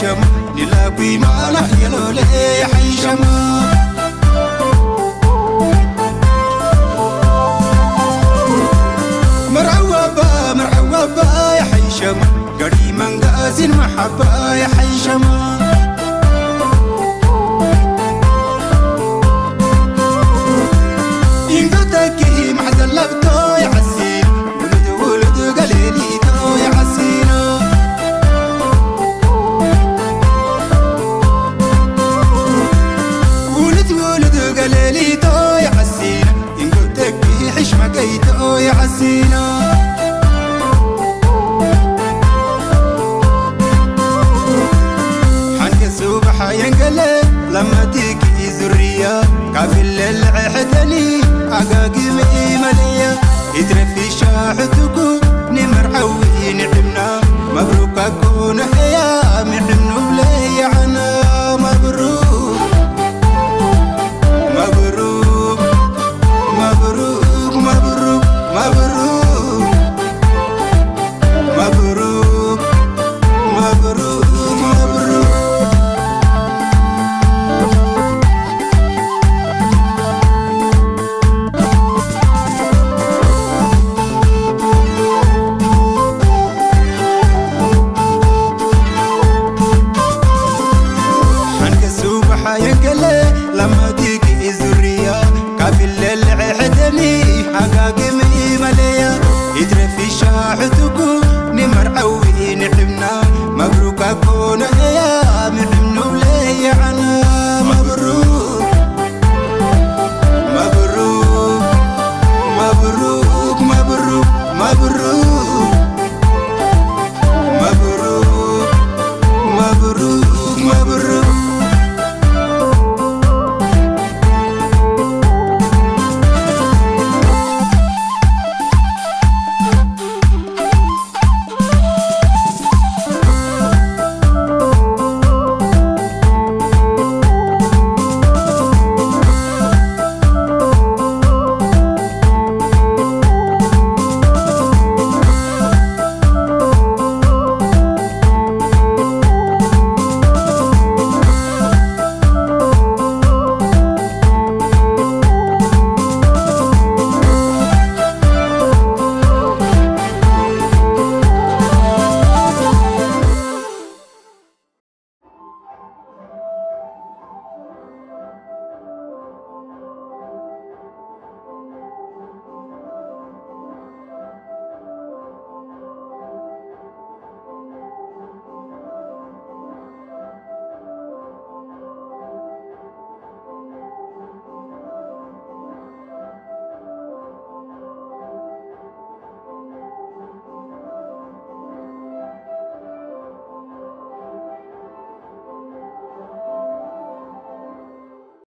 حيشم نلاقي معنا يا لولي حيشم مرعوبة مرعوبة يا حيشم قريما قاسي المحبة يا حيشم.